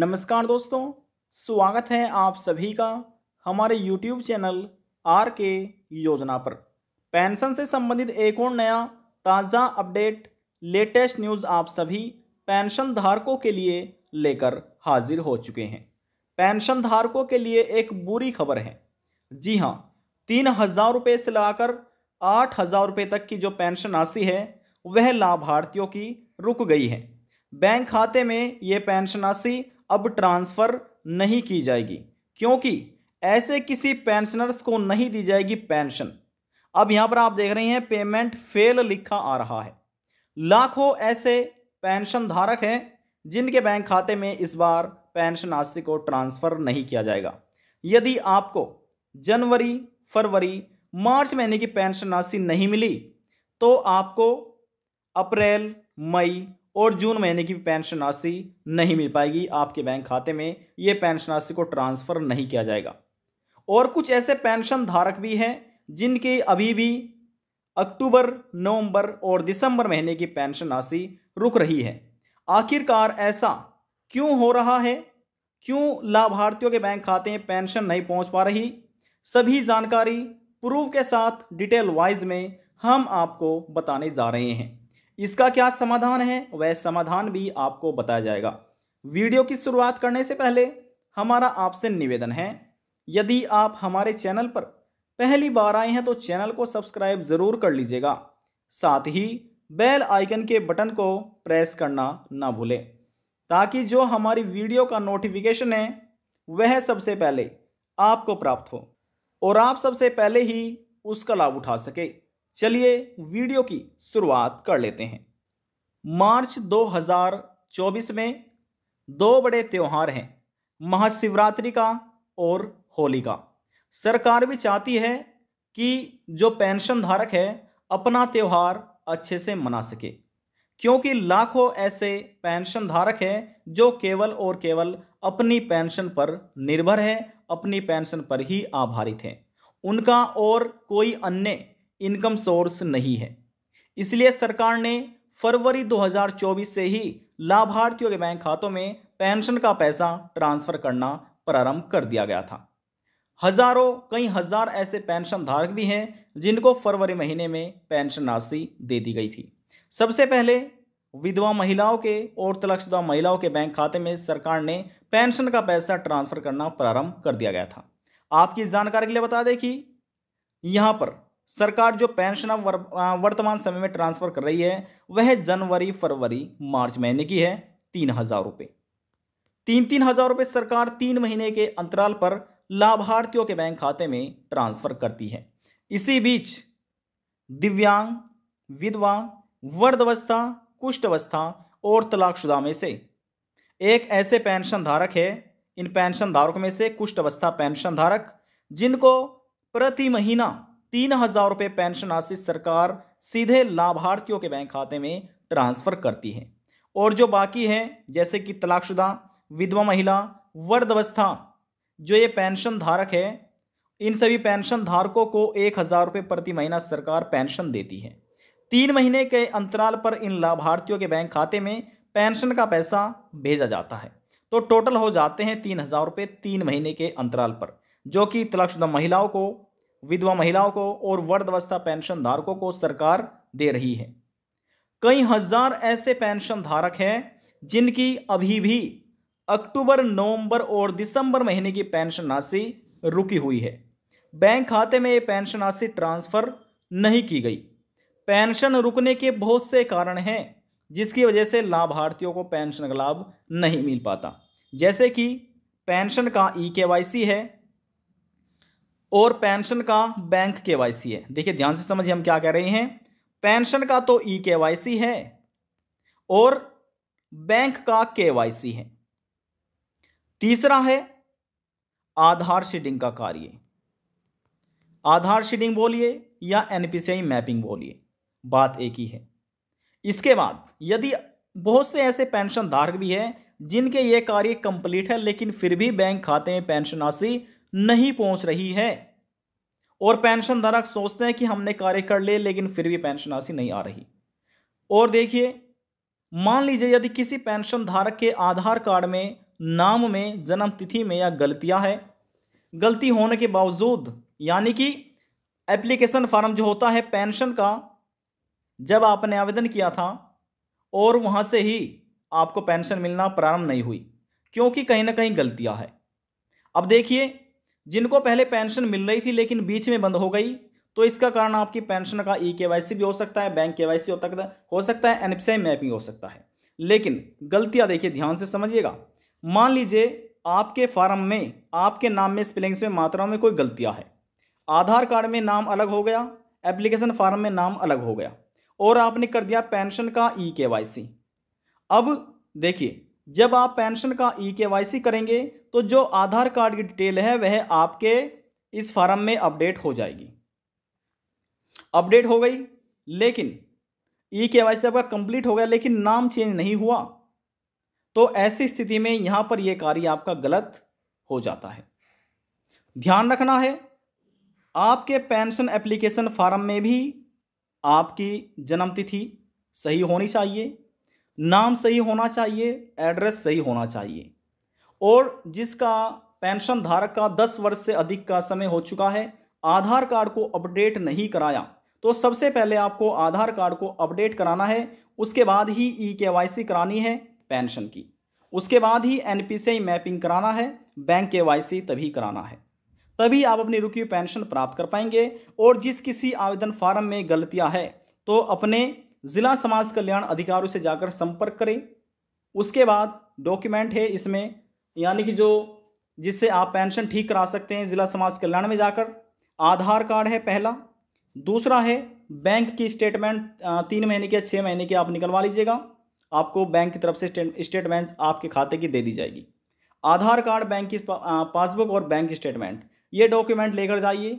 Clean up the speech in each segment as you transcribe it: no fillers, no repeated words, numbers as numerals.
नमस्कार दोस्तों, स्वागत है आप सभी का हमारे YouTube चैनल RK योजना पर। पेंशन से संबंधित एक और नया ताज़ा अपडेट लेटेस्ट न्यूज़ आप सभी पेंशन धारकों के लिए लेकर हाजिर हो चुके हैं। पेंशन धारकों के लिए एक बुरी खबर है। जी हाँ, 3,000 रुपये से लगाकर 8,000 रुपये तक की जो पेंशन राशि है वह लाभार्थियों की रुक गई है। बैंक खाते में ये पेंशन राशि अब ट्रांसफ़र नहीं की जाएगी, क्योंकि ऐसे किसी पेंशनर्स को नहीं दी जाएगी पेंशन। अब यहाँ पर आप देख रहे हैं पेमेंट फेल लिखा आ रहा है। लाखों ऐसे पेंशन धारक हैं जिनके बैंक खाते में इस बार पेंशन राशि को ट्रांसफ़र नहीं किया जाएगा। यदि आपको जनवरी, फरवरी, मार्च महीने की पेंशन राशि नहीं मिली तो आपको अप्रैल, मई और जून महीने की पेंशन राशि नहीं मिल पाएगी। आपके बैंक खाते में ये पेंशन राशि को ट्रांसफ़र नहीं किया जाएगा। और कुछ ऐसे पेंशन धारक भी हैं जिनके अभी भी अक्टूबर, नवंबर और दिसंबर महीने की पेंशन राशि रुक रही है। आखिरकार ऐसा क्यों हो रहा है? क्यों लाभार्थियों के बैंक खाते में पेंशन नहीं पहुंच पा रही? सभी जानकारी प्रूफ के साथ डिटेल वाइज में हम आपको बताने जा रहे हैं। इसका क्या समाधान है, वह समाधान भी आपको बताया जाएगा। वीडियो की शुरुआत करने से पहले हमारा आपसे निवेदन है, यदि आप हमारे चैनल पर पहली बार आए हैं तो चैनल को सब्सक्राइब ज़रूर कर लीजिएगा। साथ ही बेल आइकन के बटन को प्रेस करना ना भूलें, ताकि जो हमारी वीडियो का नोटिफिकेशन है वह सबसे पहले आपको प्राप्त हो और आप सबसे पहले ही उसका लाभ उठा सके। चलिए वीडियो की शुरुआत कर लेते हैं। मार्च 2024 में दो बड़े त्यौहार हैं, महाशिवरात्रि का और होली का। सरकार भी चाहती है कि जो पेंशन धारक है अपना त्यौहार अच्छे से मना सके, क्योंकि लाखों ऐसे पेंशन धारक हैं जो केवल और केवल अपनी पेंशन पर निर्भर है, अपनी पेंशन पर ही आधारित हैं। उनका और कोई अन्य इनकम सोर्स नहीं है। इसलिए सरकार ने फरवरी 2024 से ही लाभार्थियों के बैंक खातों में पेंशन का पैसा ट्रांसफ़र करना प्रारंभ कर दिया गया था। हज़ारों, कई हज़ार ऐसे पेंशन धारक भी हैं जिनको फरवरी महीने में पेंशन राशि दे दी गई थी। सबसे पहले विधवा महिलाओं के और तलाकशुदा महिलाओं के बैंक खाते में सरकार ने पेंशन का पैसा ट्रांसफ़र करना प्रारंभ कर दिया गया था। आपकी जानकारी के लिए बता दें कि यहाँ पर सरकार जो पेंशन वर्तमान समय में ट्रांसफ़र कर रही है वह जनवरी, फरवरी, मार्च महीने की है। 3,000 रुपये, 3,000 रुपये सरकार 3 महीने के अंतराल पर लाभार्थियों के बैंक खाते में ट्रांसफ़र करती है। इसी बीच दिव्यांग, विधवा, वृद्धावस्था, कुष्ठावस्था और तलाकशुदा में से एक ऐसे पेंशन धारक है। इन पेंशन धारकों में से कुष्ठावस्था पेंशन धारक, जिनको प्रति महीना 3,000 रुपये पेंशन राशि सरकार सीधे लाभार्थियों के बैंक खाते में ट्रांसफ़र करती है। और जो बाकी हैं, जैसे कि तलाकशुदा, विधवा महिला, वृद्धावस्था, जो ये पेंशन धारक है, इन सभी पेंशन धारकों को 1,000 रुपये प्रति महीना सरकार पेंशन देती है। 3 महीने के अंतराल पर इन लाभार्थियों के बैंक खाते में पेंशन का पैसा भेजा जाता है। तो टोटल हो जाते हैं 3,000 रुपये 3 महीने के अंतराल पर, जो कि तलाकशुदा महिलाओं को, विधवा महिलाओं को और वृद्धावस्था पेंशन धारकों को सरकार दे रही है। कई हज़ार ऐसे पेंशन धारक हैं जिनकी अभी भी अक्टूबर, नवंबर और दिसंबर महीने की पेंशन राशि रुकी हुई है। बैंक खाते में ये पेंशन राशि ट्रांसफ़र नहीं की गई। पेंशन रुकने के बहुत से कारण हैं जिसकी वजह से लाभार्थियों को पेंशन का लाभ नहीं मिल पाता, जैसे कि पेंशन का EKYC है और पेंशन का बैंक KYC है। देखिए ध्यान से समझिए हम क्या कह रहे हैं। पेंशन का तो EKYC है और बैंक का KYC है। तीसरा है आधार सीडिंग का कार्य। आधार सीडिंग बोलिए या NPCI मैपिंग बोलिए, बात एक ही है। इसके बाद यदि बहुत से ऐसे पेंशन धारक भी हैं जिनके ये कार्य कंप्लीट है लेकिन फिर भी बैंक खाते में पेंशन राशि नहीं पहुंच रही है और पेंशन धारक सोचते हैं कि हमने कार्य कर लिए लेकिन फिर भी पेंशन राशि नहीं आ रही। और देखिए, मान लीजिए यदि किसी पेंशन धारक के आधार कार्ड में नाम में, जन्म तिथि में या गलतियां हैं। गलती होने के बावजूद यानी कि एप्लीकेशन फॉर्म जो होता है पेंशन का, जब आपने आवेदन किया था और वहां से ही आपको पेंशन मिलना प्रारंभ नहीं हुई, क्योंकि कहीं ना कहीं गलतियां हैं। अब देखिए, जिनको पहले पेंशन मिल रही थी लेकिन बीच में बंद हो गई, तो इसका कारण आपकी पेंशन का ई KYC भी हो सकता है, बैंक KYC हो सकता है, NPCI मैपिंग हो सकता है। लेकिन गलतियां देखिए, ध्यान से समझिएगा। मान लीजिए आपके फॉर्म में, आपके नाम में, स्पेलिंग्स में, मात्राओं में कोई गलतियां है। आधार कार्ड में नाम अलग हो गया, एप्लीकेशन फॉर्म में नाम अलग हो गया और आपने कर दिया पेंशन का ई KYC। अब देखिए, जब आप पेंशन का ई KYC करेंगे तो जो आधार कार्ड की डिटेल है वह आपके इस फॉर्म में अपडेट हो जाएगी, अपडेट हो गई। लेकिन ई KYC आपका कंप्लीट हो गया लेकिन नाम चेंज नहीं हुआ, तो ऐसी स्थिति में यहां पर यह कार्य आपका गलत हो जाता है। ध्यान रखना है, आपके पेंशन एप्लीकेशन फॉर्म में भी आपकी जन्मतिथि सही होनी चाहिए, नाम सही होना चाहिए, एड्रेस सही होना चाहिए। और जिसका पेंशन धारक का 10 वर्ष से अधिक का समय हो चुका है, आधार कार्ड को अपडेट नहीं कराया, तो सबसे पहले आपको आधार कार्ड को अपडेट कराना है, उसके बाद ही ई KYC करानी है पेंशन की, उसके बाद ही NPCI मैपिंग कराना है, बैंक KYC तभी कराना है, तभी आप अपनी रुकी हुई पेंशन प्राप्त कर पाएंगे। और जिस किसी आवेदन फार्म में गलतियां हैं तो अपने जिला समाज कल्याण अधिकारियों से जाकर संपर्क करें। उसके बाद डॉक्यूमेंट है इसमें, यानी कि जो जिससे आप पेंशन ठीक करा सकते हैं, जिला समाज कल्याण में जाकर आधार कार्ड है पहला, दूसरा है बैंक की स्टेटमेंट 3 महीने के, 6 महीने के आप निकलवा लीजिएगा, आपको बैंक की तरफ से स्टेटमेंट आपके खाते की दे दी जाएगी। आधार कार्ड, बैंक की पासबुक और बैंक स्टेटमेंट, ये डॉक्यूमेंट लेकर जाइए।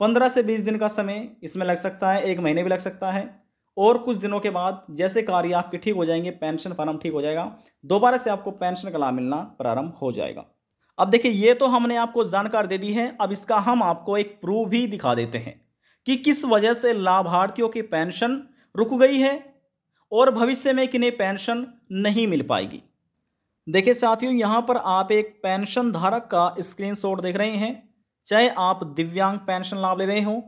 15 से 20 दिन का समय इसमें लग सकता है, 1 महीने भी लग सकता है। और कुछ दिनों के बाद जैसे कार्य आपके ठीक हो जाएंगे, पेंशन फॉर्म ठीक हो जाएगा, दोबारा से आपको पेंशन का लाभ मिलना प्रारंभ हो जाएगा। अब देखिए, ये तो हमने आपको जानकारी दे दी है, अब इसका हम आपको एक प्रूफ भी दिखा देते हैं कि किस वजह से लाभार्थियों की पेंशन रुक गई है और भविष्य में किन्हें पेंशन नहीं मिल पाएगी। देखिए साथियों, यहाँ पर आप एक पेंशन धारक का स्क्रीनशॉट देख रहे हैं, चाहे आप दिव्यांग पेंशन लाभ ले रहे हों,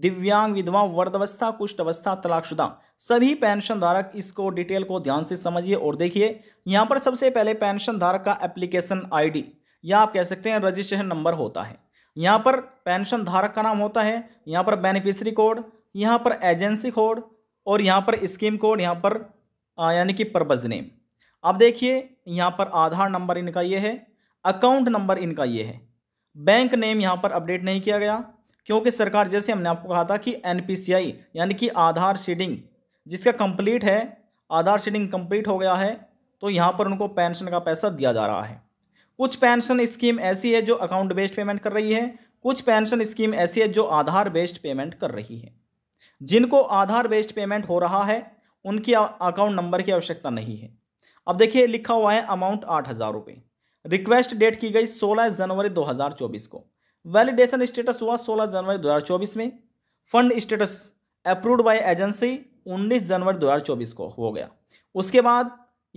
दिव्यांग, विधवा, वृद्धावस्था, कुष्ठ अवस्था, तलाकशुदा, सभी पेंशन धारक इसको डिटेल को ध्यान से समझिए और देखिए। यहाँ पर सबसे पहले पेंशन धारक का एप्लीकेशन ID या आप कह सकते हैं रजिस्ट्रेशन नंबर होता है, यहाँ पर पेंशन धारक का नाम होता है, यहाँ पर बेनिफिशरी कोड, यहाँ पर एजेंसी कोड और यहाँ पर स्कीम कोड, यहाँ पर यानी कि पर्पज नेम। अब देखिए, यहाँ पर आधार नंबर इनका ये है, अकाउंट नंबर इनका ये है, बैंक नेम यहाँ पर अपडेट नहीं किया गया क्योंकि सरकार, जैसे हमने आपको कहा था कि NPCI यानी कि आधार सीडिंग जिसका कंप्लीट है, आधार सीडिंग कंप्लीट हो गया है, तो यहाँ पर उनको पेंशन का पैसा दिया जा रहा है। कुछ पेंशन स्कीम ऐसी है जो अकाउंट बेस्ड पेमेंट कर रही है, कुछ पेंशन स्कीम ऐसी है जो आधार बेस्ड पेमेंट कर रही है। जिनको आधार बेस्ड पेमेंट हो रहा है उनकी अकाउंट नंबर की आवश्यकता नहीं है। अब देखिए, लिखा हुआ है अमाउंट 8,000 रुपये, रिक्वेस्ट डेट की गई 16 जनवरी 2024 को, वैलिडेशन स्टेटस हुआ 16 जनवरी 2024 में, fund status approved by agency 19 जनवरी 2024 को हो गया। उसके बाद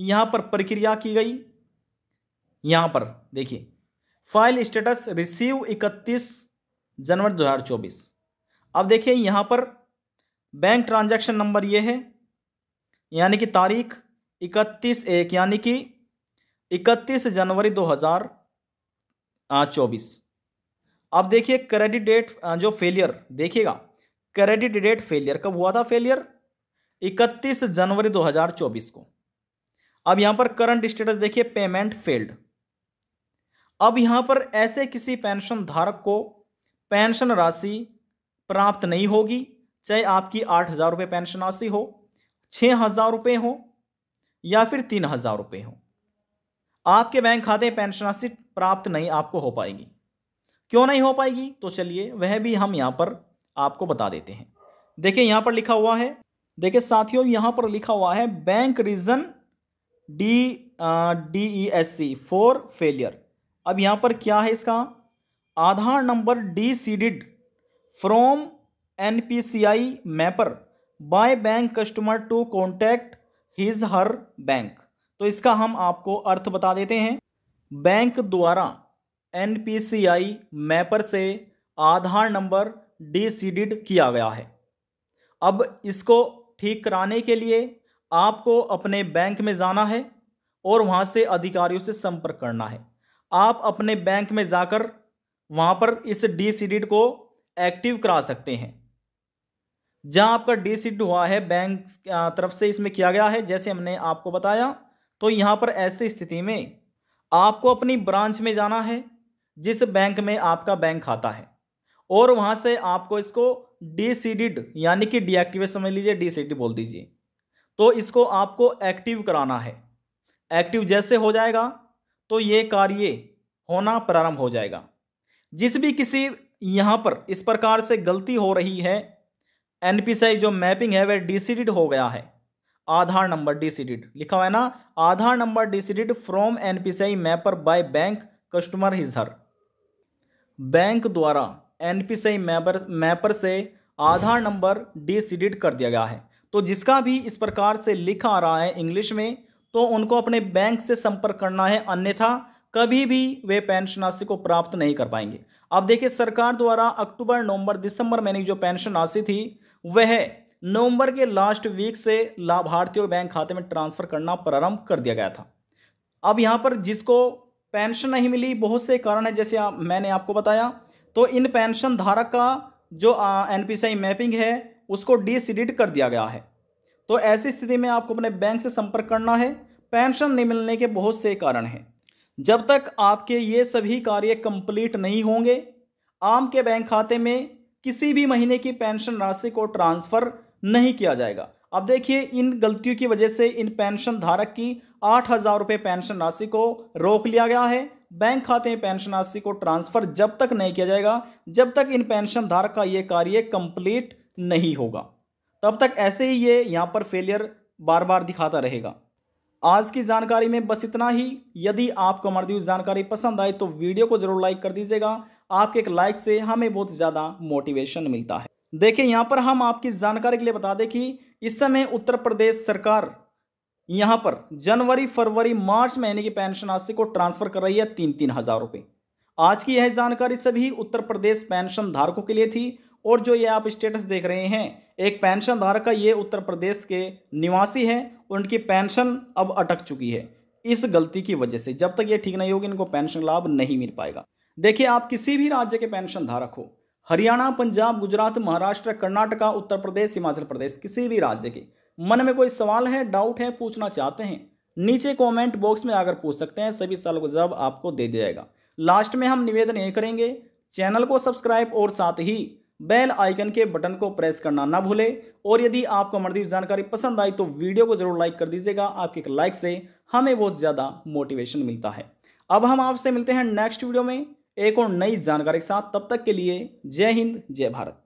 यहाँ पर प्रक्रिया की गई, यहाँ पर देखिए फाइल स्टेटस रिसीव 31 जनवरी 2024। अब देखिए, यहाँ पर बैंक ट्रांजैक्शन नंबर ये है, यानी कि तारीख 31/1 यानी कि 31 जनवरी 2024। अब देखिए क्रेडिट डेट जो फेलियर, देखिएगा क्रेडिट डेट फेलियर कब हुआ था, फेलियर 31 जनवरी 2024 को। अब यहाँ पर करंट स्टेटस देखिए, पेमेंट फेल्ड। अब यहाँ पर ऐसे किसी पेंशन धारक को पेंशन राशि प्राप्त नहीं होगी, चाहे आपकी 8,000 रुपये पेंशन राशि हो, 6,000 रुपये हो या फिर 3,000 रुपये हो, आपके बैंक खाते पेंशन राशि प्राप्त नहीं आपको हो पाएगी। क्यों नहीं हो पाएगी, तो चलिए वह भी हम यहाँ पर आपको बता देते हैं। देखिए यहाँ पर लिखा हुआ है, देखिए साथियों यहाँ पर लिखा हुआ है bank reason DESC for failure. अब यहाँ पर क्या है इसका, Aadhaar number deseeded from NPCI mapper by bank customer to contact his her bank. तो इसका हम आपको अर्थ बता देते हैं। बैंक द्वारा एनपीसीआई मैपर से आधार नंबर डिसीडेड किया गया है। अब इसको ठीक कराने के लिए आपको अपने बैंक में जाना है और वहाँ से अधिकारियों से संपर्क करना है। आप अपने बैंक में जाकर वहाँ पर इस डिसीडेड को एक्टिव करा सकते हैं। जहाँ आपका डिसीडेड हुआ है बैंक तरफ से इसमें किया गया है, जैसे हमने आपको बताया, तो यहाँ पर ऐसी स्थिति में आपको अपनी ब्रांच में जाना है जिस बैंक में आपका बैंक खाता है, और वहाँ से आपको इसको डिसीडेड यानी कि डीएक्टिवेट समझ लीजिए, डिसीडेड बोल दीजिए। तो इसको आपको एक्टिव कराना है। एक्टिव जैसे हो जाएगा तो ये कार्य होना प्रारंभ हो जाएगा। जिस भी किसी यहाँ पर इस प्रकार से गलती हो रही है, एनपीसीआई जो मैपिंग है वह डिसीडेड हो गया है, आधार नंबर डिसीडेड लिखा हुआ है ना, Aadhaar number deseeded from NPCI mapper by bank customer his her. Bank द्वारा एनपीसीआई मैपर से आधार नंबर डिसीडेड कर दिया गया है। तो जिसका भी इस प्रकार से लिखा आ रहा है इंग्लिश में, तो उनको अपने बैंक से संपर्क करना है, अन्यथा कभी भी वे पेंशन राशि को प्राप्त नहीं कर पाएंगे। अब देखिए, सरकार द्वारा अक्टूबर नवंबर दिसंबर महीने की जो पेंशन राशि थी वह नवंबर के लास्ट वीक से लाभार्थियों बैंक खाते में ट्रांसफर करना प्रारंभ कर दिया गया था। अब यहाँ पर जिसको पेंशन नहीं मिली, बहुत से कारण है जैसे मैंने आपको बताया, तो इन पेंशन धारक का जो एनपीसीआई मैपिंग है उसको डिसीडेड कर दिया गया है। तो ऐसी स्थिति में आपको अपने बैंक से संपर्क करना है। पेंशन नहीं मिलने के बहुत से कारण हैं। जब तक आपके ये सभी कार्य कंप्लीट नहीं होंगे, आपके बैंक खाते में किसी भी महीने की पेंशन राशि को ट्रांसफ़र नहीं किया जाएगा। अब देखिए, इन गलतियों की वजह से इन पेंशन धारक की 8,000 रुपये पेंशन राशि को रोक लिया गया है। बैंक खाते में पेंशन राशि को ट्रांसफ़र जब तक नहीं किया जाएगा जब तक इन पेंशन धारक का ये कार्य कंप्लीट नहीं होगा, तब तक ऐसे ही ये यहाँ पर फेलियर बार बार दिखाता रहेगा। आज की जानकारी में बस इतना ही। यदि आपको हमारी जानकारी पसंद आए तो वीडियो को जरूर लाइक कर दीजिएगा। आपके एक लाइक से हमें बहुत ज़्यादा मोटिवेशन मिलता है। देखिए, यहाँ पर हम आपकी जानकारी के लिए बता दें कि इस समय उत्तर प्रदेश सरकार यहाँ पर जनवरी फरवरी मार्च महीने की पेंशन राशि को ट्रांसफर कर रही है 3-3 हज़ार रुपये। आज की यह जानकारी सभी उत्तर प्रदेश पेंशन धारकों के लिए थी। और जो ये आप स्टेटस देख रहे हैं, एक पेंशन धारक का ये उत्तर प्रदेश के निवासी है, उनकी पेंशन अब अटक चुकी है इस गलती की वजह से। जब तक ये ठीक नहीं होगी इनको पेंशन लाभ नहीं मिल पाएगा। देखिए, आप किसी भी राज्य के पेंशन धारक हो, हरियाणा पंजाब गुजरात महाराष्ट्र कर्नाटका उत्तर प्रदेश हिमाचल प्रदेश, किसी भी राज्य के। मन में कोई सवाल है, डाउट है, पूछना चाहते हैं, नीचे कमेंट बॉक्स में आकर पूछ सकते हैं। सभी सवालों का जवाब आपको दे दिया जाएगा। लास्ट में हम निवेदन ये करेंगे, चैनल को सब्सक्राइब और साथ ही बेल आइकन के बटन को प्रेस करना ना भूले। और यदि आपको हमारी जानकारी पसंद आई तो वीडियो को जरूर लाइक कर दीजिएगा। आपके एक लाइक से हमें बहुत ज़्यादा मोटिवेशन मिलता है। अब हम आपसे मिलते हैं नेक्स्ट वीडियो में एक और नई जानकारी के साथ। तब तक के लिए जय हिंद, जय भारत।